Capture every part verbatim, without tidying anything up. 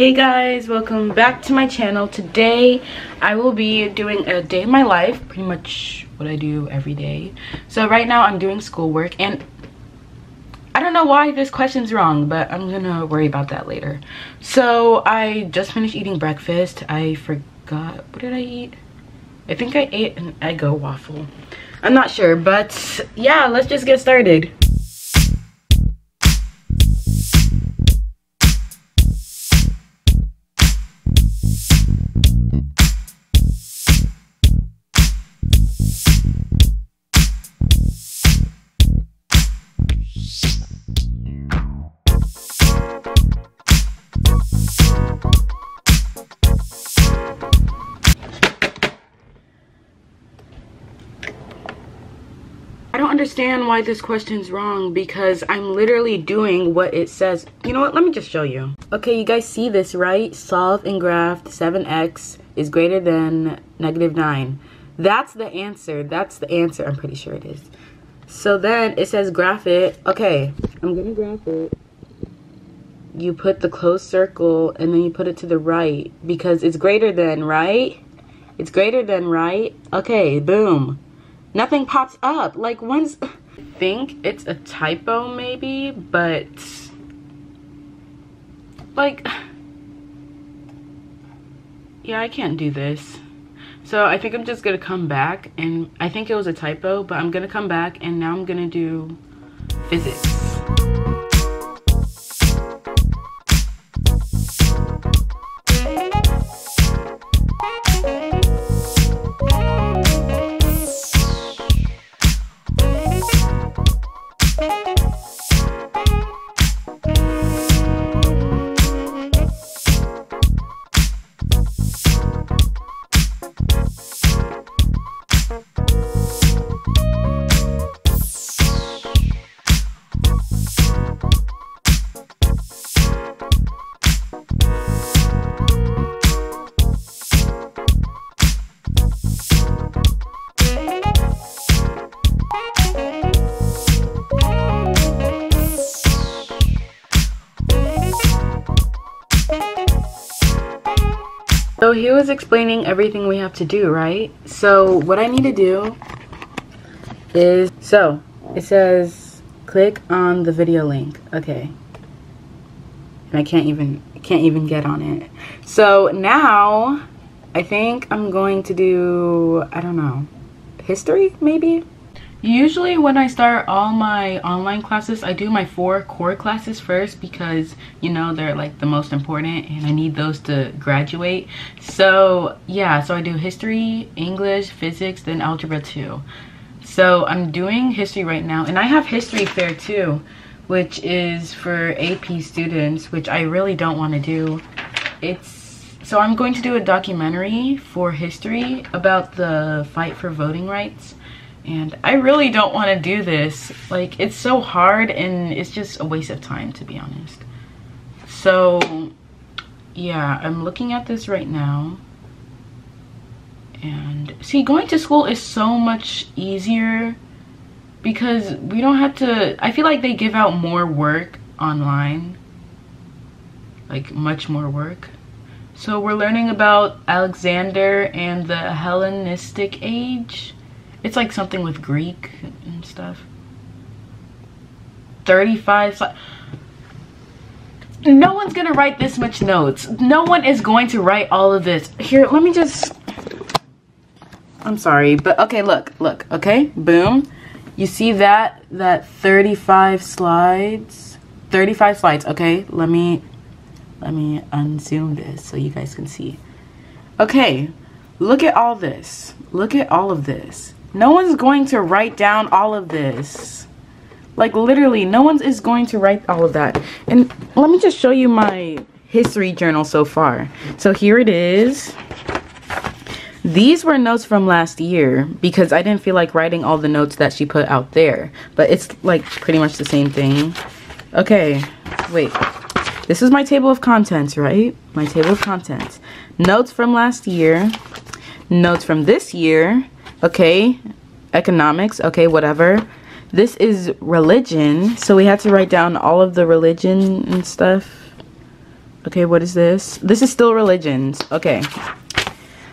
Hey guys, welcome back to my channel. Today I will be doing a day in my life, pretty much what I do every day. So right now I'm doing schoolwork, and I don't know why this question's wrong, but I'm gonna worry about that later. So I just finished eating breakfast. I forgot, what did I eat? I think I ate an Eggo waffle, I'm not sure, but yeah, let's just get started. Understand why this question's wrong, because I'm literally doing what it says. You know what, let me just show you. Okay, you guys see this, right? Solve and graph seven x is greater than negative nine. That's the answer. That's the answer. I'm pretty sure it is. So then it says graph it. Okay, I'm gonna graph it. You put the closed circle and then you put it to the right because it's greater than, right? It's greater than, right? Okay, boom. Nothing pops up. Like, when's... I think it's a typo maybe, but like, yeah, I can't do this. So I think I'm just gonna come back, and I think it was a typo, but I'm gonna come back and now I'm gonna do physics. So he was explaining everything we have to do, right? So what I need to do is, so it says click on the video link. Okay, and I can't even can't even get on it. So now I think I'm going to do, I don't know, history maybe. Usually when I start all my online classes, I do my four core classes first because, you know, they're like the most important and I need those to graduate. So yeah, so I do history, English, physics, then algebra two. So I'm doing history right now, and I have history fair too, which is for A P students, which I really don't want to do. It's, so I'm going to do a documentary for history about the fight for voting rights. And I really don't want to do this. Like, it's so hard and it's just a waste of time, to be honest. So yeah, I'm looking at this right now. And see, going to school is so much easier because we don't have to, I feel like they give out more work online, like much more work. So we're learning about Alexander and the Hellenistic age. It's like something with Greek and stuff. thirty-five. No one's gonna write this much notes. No one is going to write all of this. Here, let me just, I'm sorry, but okay, look, look, okay, boom. You see that, that thirty-five slides, thirty-five slides, okay? Let me, let me unzoom this so you guys can see. Okay, look at all this, look at all of this. No one's going to write down all of this. Like, literally, no one is going to write all of that. And let me just show you my history journal so far. So here it is. These were notes from last year because I didn't feel like writing all the notes that she put out there. But it's, like, pretty much the same thing. Okay, wait. This is my table of contents, right? My table of contents. Notes from last year. Notes from this year. Okay, economics, okay, whatever. This is religion, so we had to write down all of the religion and stuff. Okay, what is this? This is still religions. Okay.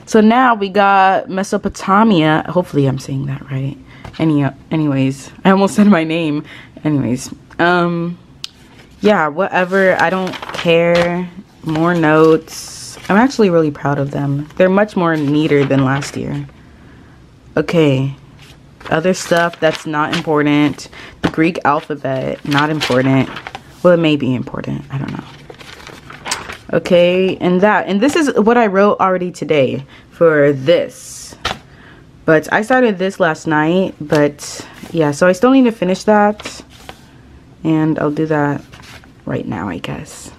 So now we got Mesopotamia. Hopefully I'm saying that right. Any, anyways, I almost said my name. Anyways, um, yeah, whatever. I don't care. More notes. I'm actually really proud of them. They're much more neater than last year. Okay. Other stuff that's not important. The Greek alphabet, not important. Well, it may be important. I don't know. Okay, and that, and this is what I wrote already today for this, but I started this last night, but yeah, so I still need to finish that, and I'll do that right now, I guess.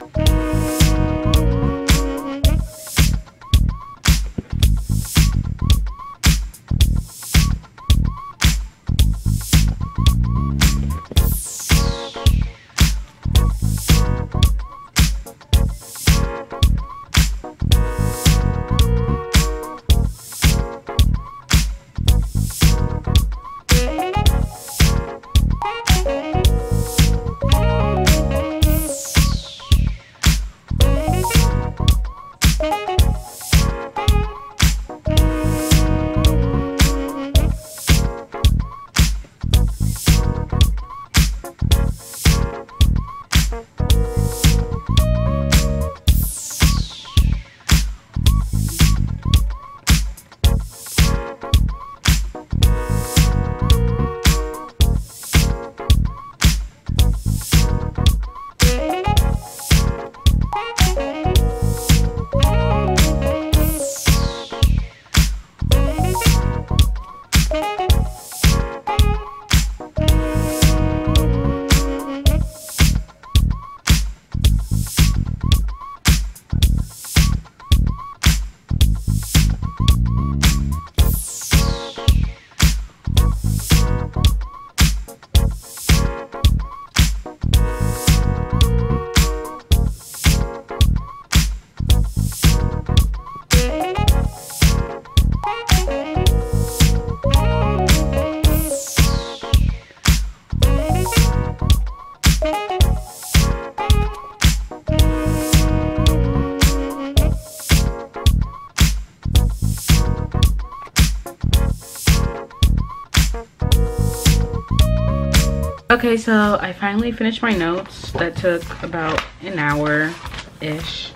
Okay, so I finally finished my notes. That took about an hour-ish.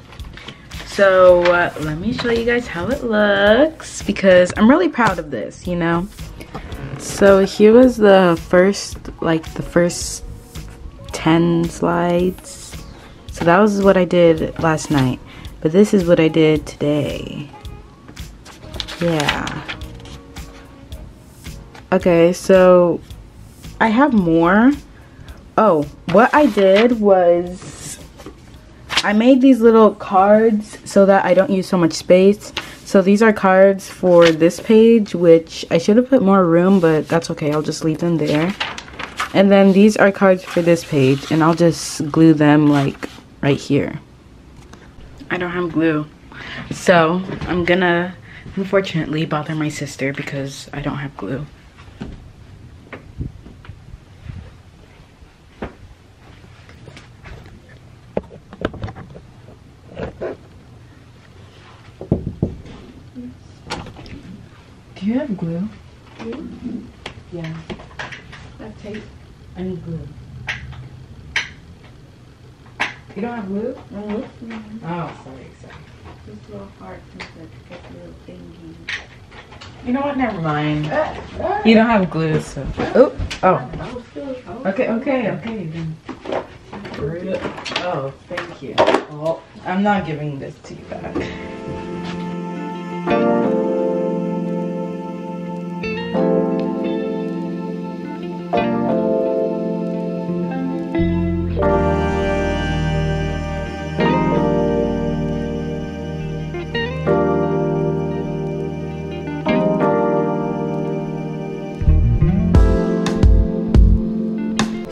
So uh, let me show you guys how it looks because I'm really proud of this, you know? So here was the first, like the first ten slides. So that was what I did last night. But this is what I did today. Yeah. Okay, so I have more. Oh, what I did was I made these little cards so that I don't use so much space. So these are cards for this page, which I should have put more room, but that's okay. I'll just leave them there. And then these are cards for this page, and I'll just glue them like right here. I don't have glue. So I'm gonna unfortunately bother my sister because I don't have glue. Do you have glue? Mm-hmm. Yeah. I have tape. I need glue. You don't have glue? No glue? Mm-hmm. Oh, sorry, sorry. This little heart is like a little thingy. You know what? Never mind. Uh, uh, you don't have glue, so. Oh, oh. Okay, okay, okay. Then. Oh, thank you. Well, I'm not giving this to you back.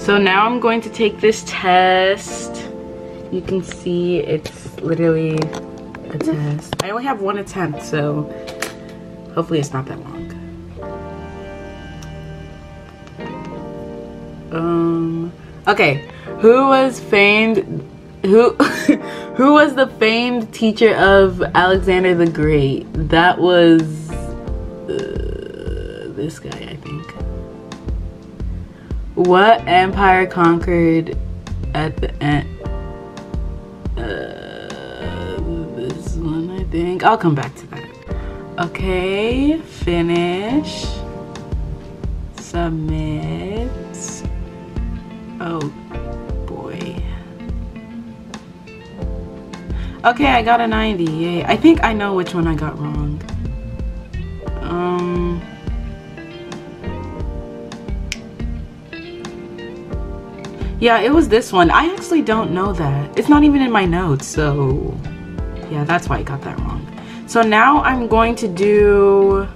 So now I'm going to take this test. You can see it's literally a test. I only have one attempt, so hopefully it's not that long. Um, okay, who was famed Who who was the famed teacher of Alexander the Great? That was uh, this guy, I think. What empire conquered at the end? Uh, this one, I think. I'll come back to that. Okay, finish. Submit. Oh. Okay, I got a ninety, yay. I think I know which one I got wrong. Um, yeah, it was this one. I actually don't know that. It's not even in my notes, so yeah, that's why I got that wrong. So now I'm going to do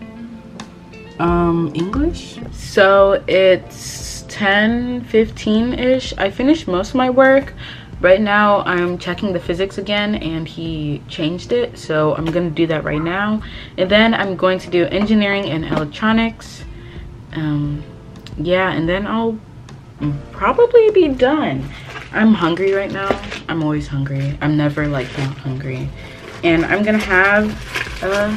um, English. So it's ten fifteen-ish. I finished most of my work. Right now I'm checking the physics again and he changed it, so I'm gonna do that right now. And then I'm going to do engineering and electronics. Um, yeah, and then I'll probably be done. I'm hungry right now. I'm always hungry. I'm never like not hungry. And I'm gonna have a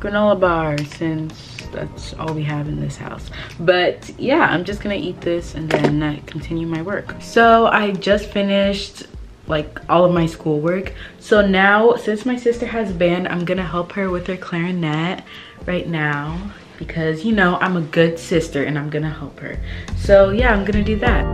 granola bar since that's all we have in this house. But yeah, I'm just gonna eat this and then uh, continue my work. So I just finished like all of my schoolwork. So now, since my sister has band, I'm gonna help her with her clarinet right now because, you know, I'm a good sister and I'm gonna help her. So yeah, I'm gonna do that.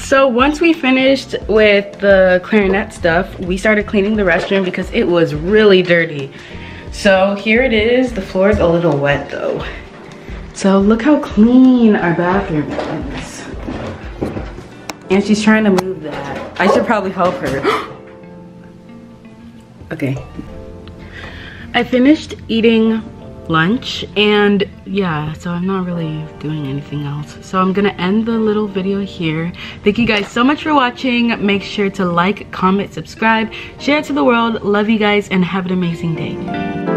So once we finished with the clarinet stuff, we started cleaning the restroom because it was really dirty. So here it is. The floor is a little wet though. So look how clean our bathroom is. And she's trying to move that. I should probably help her. Okay. I finished eating lunch and yeah, so I'm not really doing anything else, so I'm gonna end the little video here. Thank you guys so much for watching. Make sure to like, comment, subscribe, share it to the world. Love you guys and have an amazing day.